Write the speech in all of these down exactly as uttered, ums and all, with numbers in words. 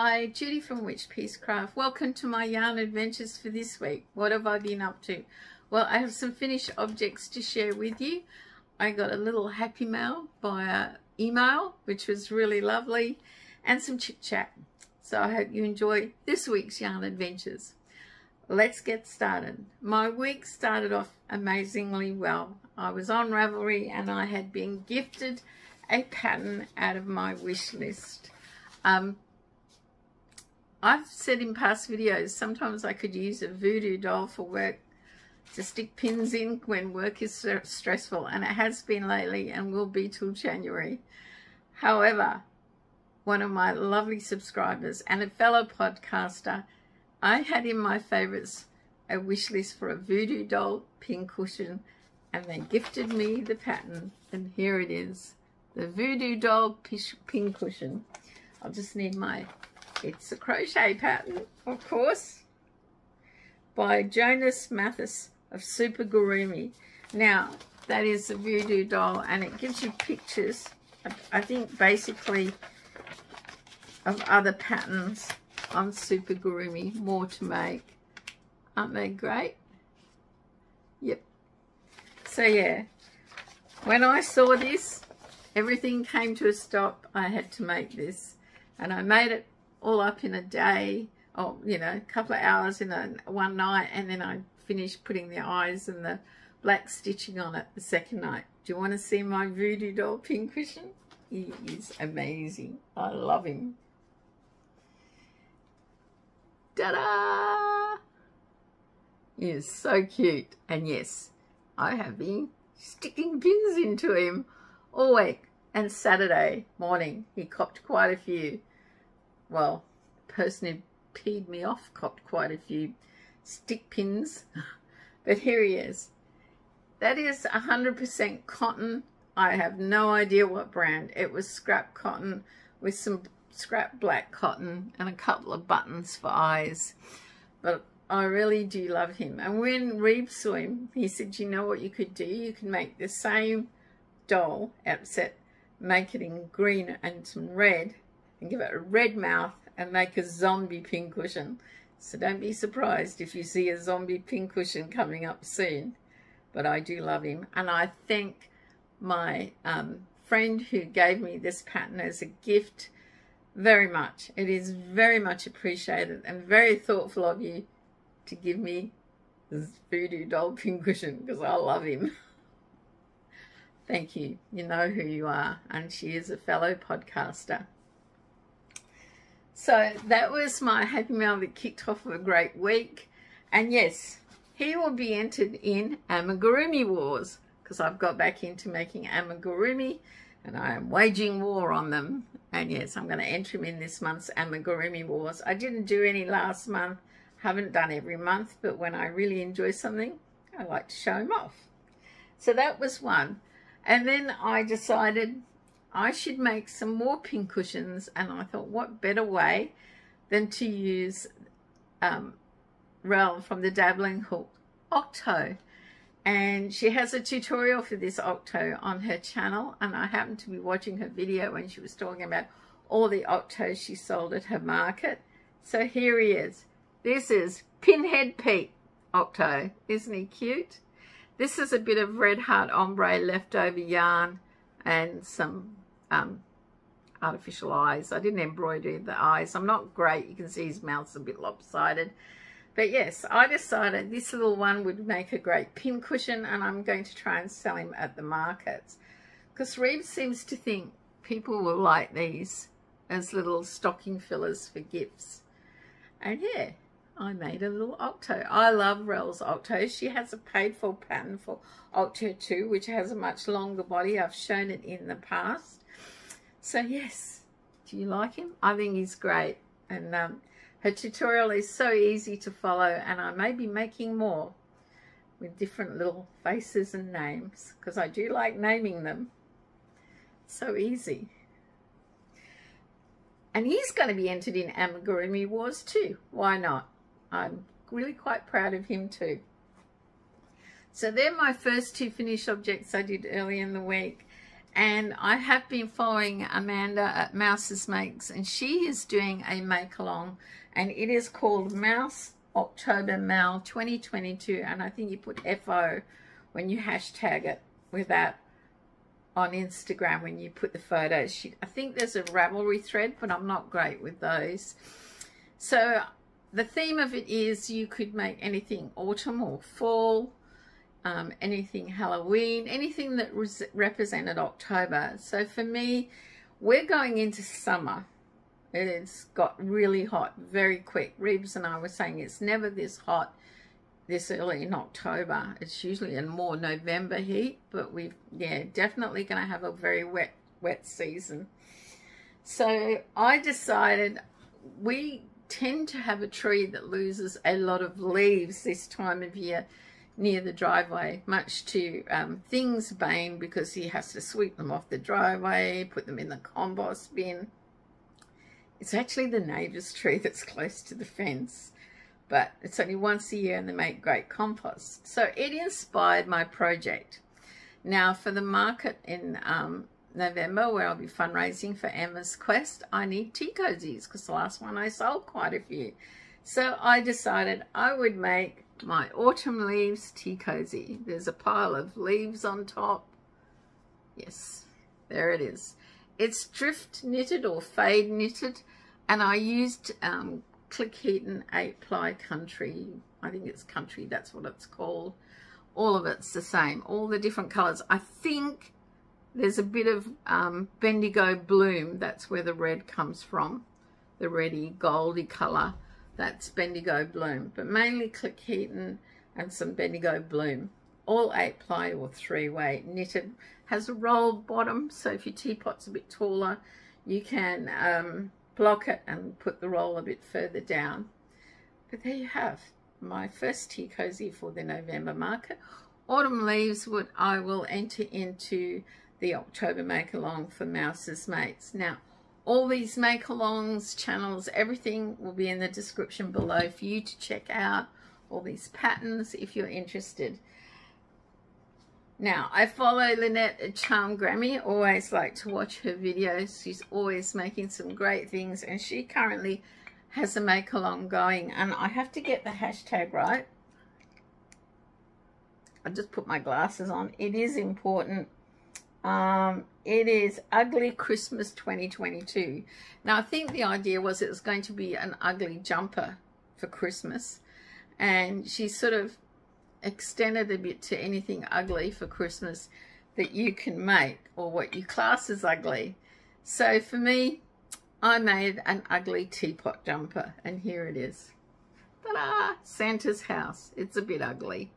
Hi, Judy from Witch Piece Craft. Welcome to my yarn adventures for this week. What have I been up to? Well, I have some finished objects to share with you. I got a little happy mail via email, which was really lovely, and some chit chat. So I hope you enjoy this week's yarn adventures. Let's get started. My week started off amazingly well. I was on Ravelry and I had been gifted a pattern out of my wish list. Um, I've said in past videos, sometimes I could use a voodoo doll for work to stick pins in when work is so stressful, and it has been lately and will be till January. However, one of my lovely subscribers and a fellow podcaster, I had in my favorites a wish list for a Voodoo Doll Pincushion, and they gifted me the pattern, and here it is, the Voodoo Doll Pincushion. I'll just need my, it's a crochet pattern, of course, by Jonas Mathis of Supergurumi. Now, that is the Voodoo Doll, and it gives you pictures, I think basically, of other patterns on Supergurumi, more to make. Aren't they great? Yep. So yeah, when I saw this, everything came to a stop. I had to make this, and I made it all up in a day, or you know, a couple of hours in a one night, and then I finished putting the eyes and the black stitching on it the second night. Do you want to see my Voodoo Doll Pincushion? He is amazing. I love him. Ta-da! He is so cute. And yes, I have been sticking pins into him all week. And Saturday morning, he copped quite a few. Well, the person who peed me off copped quite a few stick pins. But here he is. That is one hundred percent cotton. I have no idea what brand. It was scrap cotton with some scrap black cotton and a couple of buttons for eyes, but I really do love him. And when Reeb saw him, he said, you know what you could do? You can make the same doll outset, make it in green and some red, and give it a red mouth and make a zombie pincushion. So don't be surprised if you see a zombie pincushion coming up soon, but I do love him. And I thank my um, friend who gave me this pattern as a gift very much. It is very much appreciated and very thoughtful of you to give me this Voodoo Doll Pincushion, because I love him. Thank you. You know who you are, and she is a fellow podcaster. So that was my happy mail that kicked off a great week. And yes, he will be entered in Amigurumi Wars, because I've got back into making Amigurumi and I am waging war on them. And yes, I'm going to enter him in this month's Amigurumi Wars. I didn't do any last month, haven't done every month, but when I really enjoy something, I like to show him off. So that was one. And then I decided I should make some more pincushions, and I thought, what better way than to use um, Rael from the Dabbling Hook, Octo. And she has a tutorial for this Octo on her channel, and I happened to be watching her video when she was talking about all the Octos she sold at her market. So here he is. This is Pinhead Pete Octo. Isn't he cute? This is a bit of Red Heart Ombre leftover yarn and some um, artificial eyes. I didn't embroider the eyes. I'm not great. You can see his mouth's a bit lopsided. But yes, I decided this little one would make a great pincushion, and I'm going to try and sell him at the markets, because Reeb seems to think people will like these as little stocking fillers for gifts. And yeah, I made a little Octo. I love Rael's Octo. She has a paid for pattern for Octo too, which has a much longer body. I've shown it in the past. So yes, do you like him? I think he's great. And um, her tutorial is so easy to follow, and I may be making more with different little faces and names, because I do like naming them. So easy. And he's going to be entered in Amigurumi Wars too. Why not? I'm really quite proud of him too. So they're my first two finished objects I did early in the week. And I have been following Amanda at Mouse's Makes, and she is doing a make-along, and it is called Mouse October Mal twenty twenty-two, and I think you put F O when you hashtag it with that on Instagram when you put the photos. She, I think there's a Ravelry thread, but I'm not great with those. So the theme of it is you could make anything autumn or fall, Um, anything Halloween, anything that represented October. So for me, we're going into summer. It's got really hot very quick. Reeves and I were saying it's never this hot this early in October. It's usually in more November heat, but we've, yeah, definitely going to have a very wet, wet season. So I decided we tend to have a tree that loses a lot of leaves this time of year near the driveway, much to um, Thing's bane, because he has to sweep them off the driveway, put them in the compost bin. It's actually the neighbour's tree that's close to the fence, but it's only once a year and they make great compost. So it inspired my project. Now for the market in um, November, where I'll be fundraising for Emma's Quest, I need tea cozies, because the last one I sold quite a few. So I decided I would make my autumn leaves tea cozy. There's a pile of leaves on top. Yes, there it is. It's drift knitted or fade knitted, and I used um, Cleckheaton eight ply country. I think it's country, that's what it's called. All of it's the same, all the different colours. I think there's a bit of um, Bendigo Bloom, that's where the red comes from, the reddy, goldy colour. That's Bendigo Bloom, but mainly Cleckheaton and some Bendigo Bloom. All eight ply or three way knitted. Has a rolled bottom, so if your teapot's a bit taller, you can um, block it and put the roll a bit further down. But there you have my first tea cozy for the November market. Autumn leaves, would I will enter into the October make along for Mouse's Mates. Now, all these make-alongs, channels, everything will be in the description below for you to check out all these patterns if you're interested. Now, I follow Lynette at Charm Grammy. Always like to watch her videos. She's always making some great things, and she currently has a make-along going. And I have to get the hashtag right. I just put my glasses on. It is important. Um, it is Ugly Christmas twenty twenty-two. Now, I think the idea was it was going to be an ugly jumper for Christmas, and she sort of extended a bit to anything ugly for Christmas that you can make, or what you class as ugly. So for me, I made an ugly teapot jumper, and here it is. Ta-da! Santa's house. It's a bit ugly.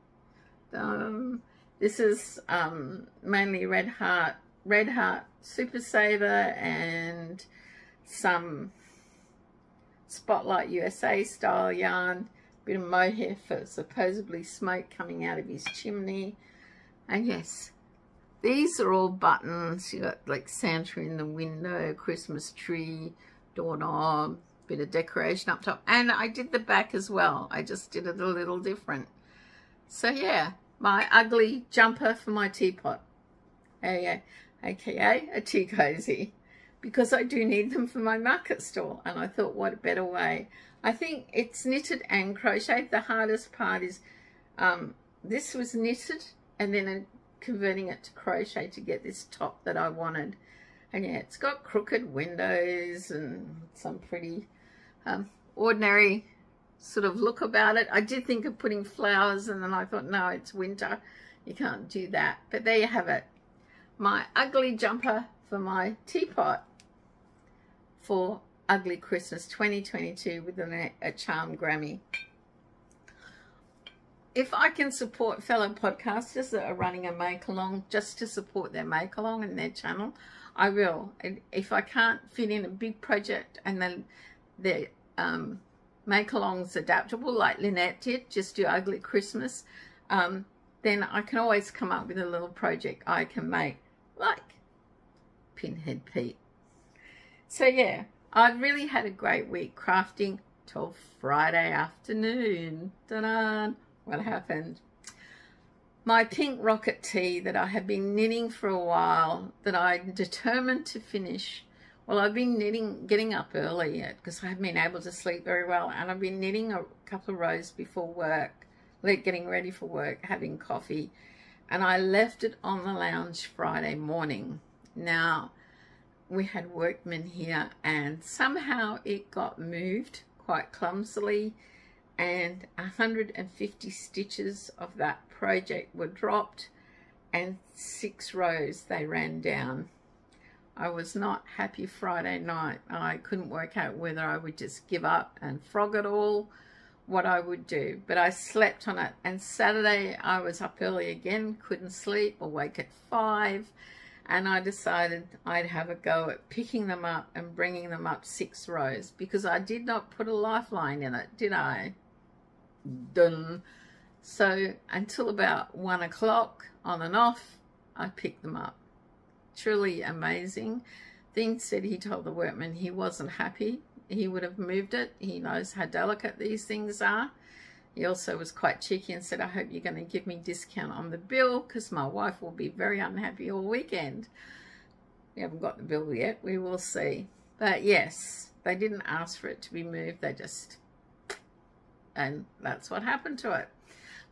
Um... This is um, mainly Red Heart, Red Heart Super Saver, and some Spotlight U S A style yarn, a bit of mohair for supposedly smoke coming out of his chimney. And yes, these are all buttons. You got like Santa in the window, Christmas tree, doorknob, bit of decoration up top. And I did the back as well. I just did it a little different. So yeah. My ugly jumper for my teapot, aka a tea cozy, because I do need them for my market stall, and I thought, what a better way. I think it's knitted and crocheted. The hardest part is um, this was knitted and then converting it to crochet to get this top that I wanted. And yeah, it's got crooked windows and some pretty um, ordinary sort of look about it. I did think of putting flowers, and then I thought, no, it's winter, you can't do that. But there you have it, my ugly jumper for my teapot for Ugly Christmas twenty twenty-two with a, a Charm Grammy. If I can support fellow podcasters that are running a make-along just to support their make-along and their channel, I will. And if I can't fit in a big project and then the um make-alongs adaptable, like Lynette did, just do Ugly Christmas, um, then I can always come up with a little project I can make, like Pinhead Pete. So yeah, I've really had a great week crafting till Friday afternoon. Dun-dun, what happened? my pink rocket tee that I have been knitting for a while, that I'm determined to finish. Well, I've been knitting, getting up early yet because I haven't been able to sleep very well, and I've been knitting a couple of rows before work, like getting ready for work, having coffee, and I left it on the lounge Friday morning. Now, we had workmen here, and somehow it got moved quite clumsily, and one hundred fifty stitches of that project were dropped, and six rows they ran down. I was not happy Friday night. I couldn't work out whether I would just give up and frog it all, what I would do. But I slept on it. And Saturday I was up early again, couldn't sleep, awake at five. And I decided I'd have a go at picking them up and bringing them up six rows, because I did not put a lifeline in it, did I? Dun. So until about one o'clock, on and off, I picked them up. Truly amazing. Thing said he told the workman he wasn't happy. He would have moved it. He knows how delicate these things are. He also was quite cheeky and said, I hope you're going to give me discount on the bill, because my wife will be very unhappy all weekend. We haven't got the bill yet. We will see. But yes, they didn't ask for it to be moved. They just, and that's what happened to it.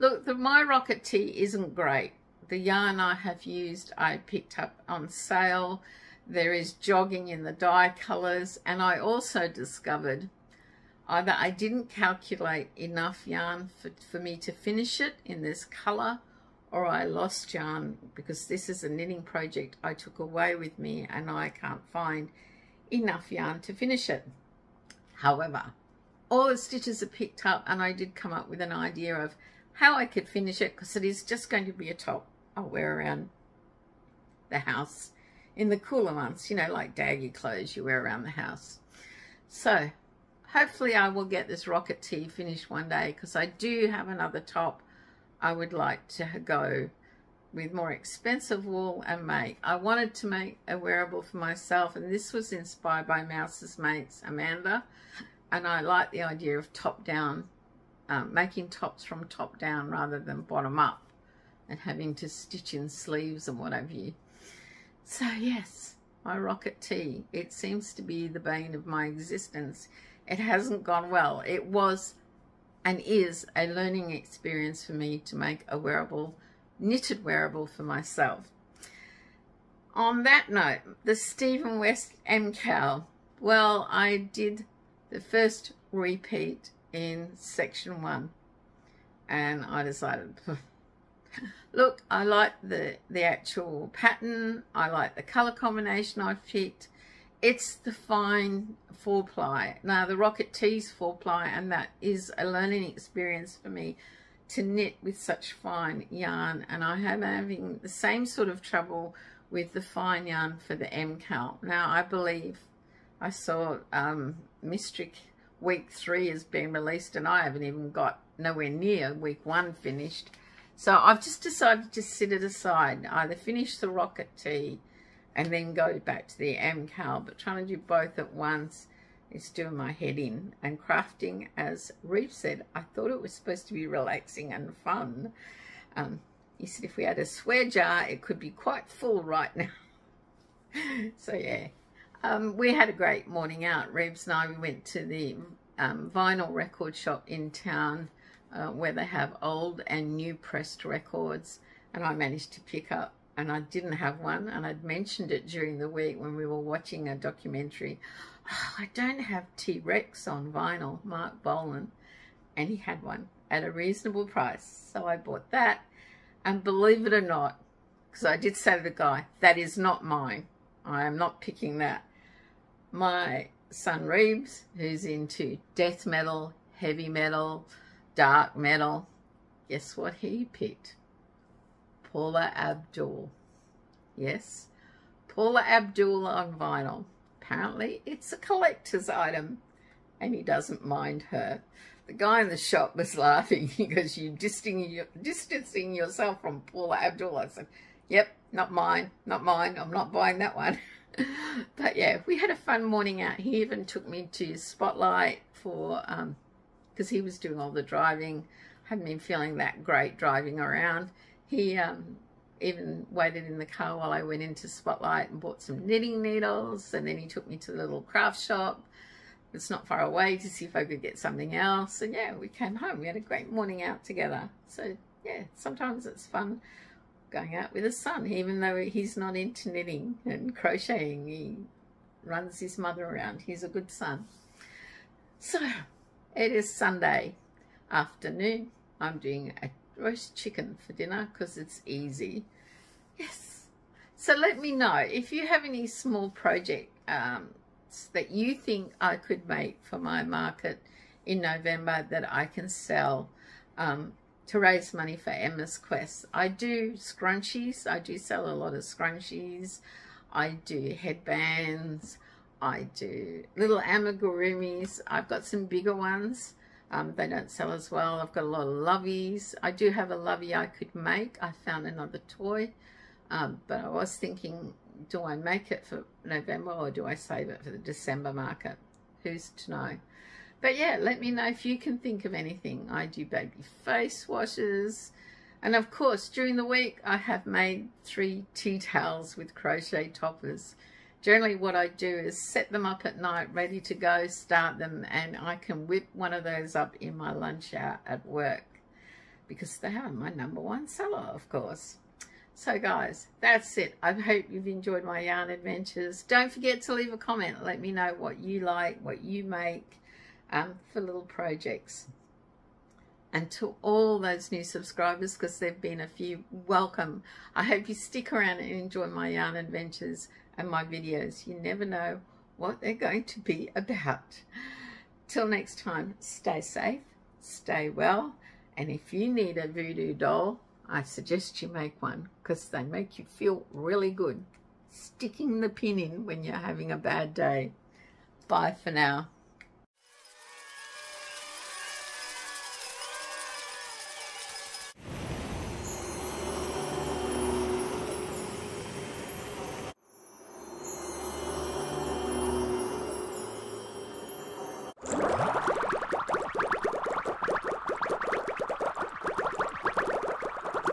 Look, the My Rocket Tee isn't great. The yarn I have used, I picked up on sale. There is jogging in the dye colours, and I also discovered either I didn't calculate enough yarn for, for me to finish it in this colour, or I lost yarn, because this is a knitting project I took away with me and I can't find enough yarn to finish it. However, all the stitches are picked up, and I did come up with an idea of how I could finish it, because it is just going to be a top I'll wear around the house in the cooler months, you know, like daggy clothes you wear around the house. So hopefully I will get this rocket tee finished one day, because I do have another top I would like to go with more expensive wool and make. I wanted to make a wearable for myself, and this was inspired by Mouse's Makes, Amanda, and I like the idea of top down, Um, making tops from top down rather than bottom up, and having to stitch in sleeves and what have you. So yes, my rocket tee, it seems to be the bane of my existence. It hasn't gone well. It was and is a learning experience for me to make a wearable, knitted wearable for myself. On that note, the Stephen West M C A L, well, I did the first repeat in section one, and I decided look, I like the the actual pattern, I like the color combination I picked. It's the fine four ply. Now the rocket tee's four ply, and that is a learning experience for me to knit with such fine yarn, and I am having the same sort of trouble with the fine yarn for the M C A L. Now I believe I saw um Mystric week three has been released, and I haven't even got nowhere near week one finished. So I've just decided to sit it aside, either finish the rocket tee and then go back to the M C A L, but trying to do both at once is doing my head in. And crafting, as Reeve said, I thought it was supposed to be relaxing and fun. Um, he said if we had a swear jar, it could be quite full right now. So yeah. Um, we had a great morning out. Rebs and I, we went to the um, vinyl record shop in town uh, where they have old and new pressed records, and I managed to pick up, and I didn't have one, and I'd mentioned it during the week when we were watching a documentary. Oh, I don't have T-Rex on vinyl, Mark Bolan, and he had one at a reasonable price. So I bought that, and believe it or not, because I did say to the guy, that is not mine. I am not picking that. My son Reeves, who's into death metal, heavy metal, dark metal, guess what he picked? Paula Abdul. Yes, Paula Abdul on vinyl. Apparently it's a collector's item, and he doesn't mind her. The guy in the shop was laughing because you're distancing yourself from Paula Abdul. I said, yep, not mine, not mine, I'm not buying that one. But yeah, we had a fun morning out. He even took me to Spotlight for, um, because he was doing all the driving, hadn't been feeling that great driving around. He um, even waited in the car while I went into Spotlight and bought some knitting needles, and then he took me to the little craft shop that's not far away to see if I could get something else. And yeah, we came home. We had a great morning out together. So yeah, sometimes it's fun going out with his son, even though he's not into knitting and crocheting. He runs his mother around. He's a good son. So it is Sunday afternoon. I'm doing a roast chicken for dinner because it's easy. Yes. So let me know if you have any small project um, that you think I could make for my market in November that I can sell um, to raise money for Emma's Quest. I do scrunchies. I do sell a lot of scrunchies. I do headbands. I do little amigurumis. I've got some bigger ones. Um, they don't sell as well. I've got a lot of lovies. I do have a lovey I could make. I found another toy, um, but I was thinking, do I make it for November or do I save it for the December market? Who's to know? But yeah, let me know if you can think of anything. I do baby face washes. And of course, during the week, I have made three tea towels with crochet toppers. Generally what I do is set them up at night, ready to go, start them, and I can whip one of those up in my lunch hour at work because they are my number one seller, of course. So guys, that's it. I hope you've enjoyed my yarn adventures. Don't forget to leave a comment. Let me know what you like, what you make um, for little projects. And to all those new subscribers, because there have been a few, welcome. I hope you stick around and enjoy my yarn adventures and my videos. You never know what they're going to be about. Till next time, stay safe, stay well, and if you need a voodoo doll, I suggest you make one because they make you feel really good. Sticking the pin in when you're having a bad day. Bye for now.